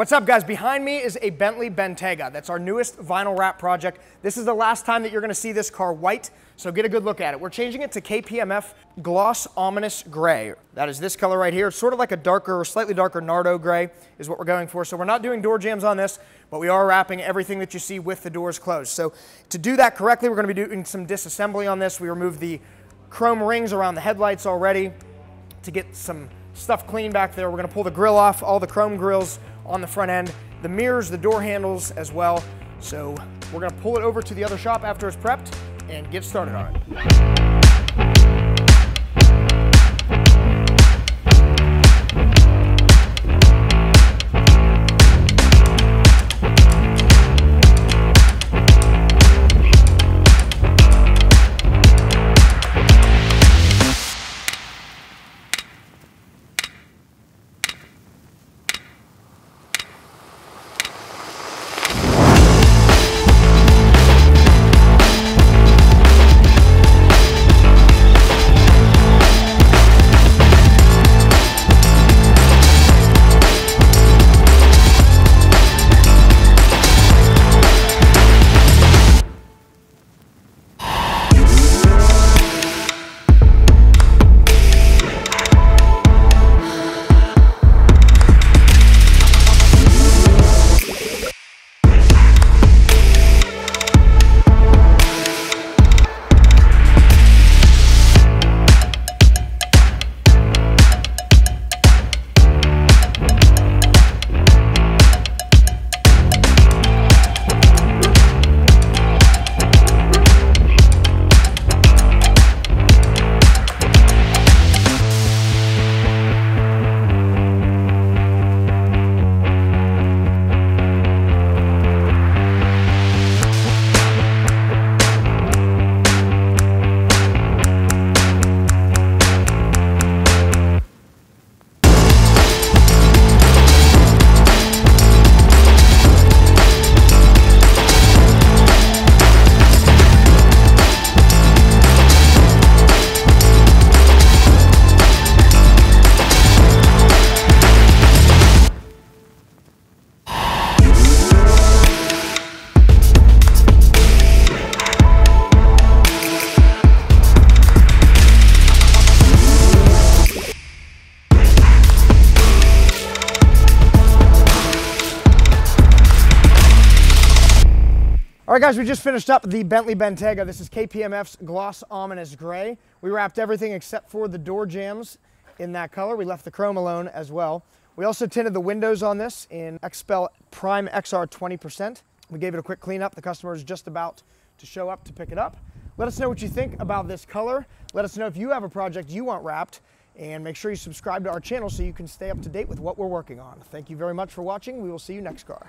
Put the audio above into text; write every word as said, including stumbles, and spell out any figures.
What's up, guys? Behind me is a Bentley Bentayga. That's our newest vinyl wrap project. This is the last time that you're gonna see this car white, so get a good look at it. We're changing it to K P M F gloss ominous gray. That is this color right here. It's sort of like a darker, slightly darker Nardo gray is what we're going for. So we're not doing door jams on this, but we are wrapping everything that you see with the doors closed. So to do that correctly, we're gonna be doing some disassembly on this. We removed the chrome rings around the headlights already to get some stuff clean back there. We're gonna pull the grill off, all the chrome grills on the front end, the mirrors, the door handles as well. So we're gonna pull it over to the other shop after it's prepped and get started on it. All right, guys, we just finished up the Bentley Bentayga. This is K P M F's gloss ominous gray. We wrapped everything except for the door jams in that color. We left the chrome alone as well. We also tinted the windows on this in Xpel Prime X R twenty percent. We gave it a quick cleanup. The customer is just about to show up to pick it up. Let us know what you think about this color. Let us know if you have a project you want wrapped, and make sure you subscribe to our channel so you can stay up to date with what we're working on. Thank you very much for watching. We will see you next car.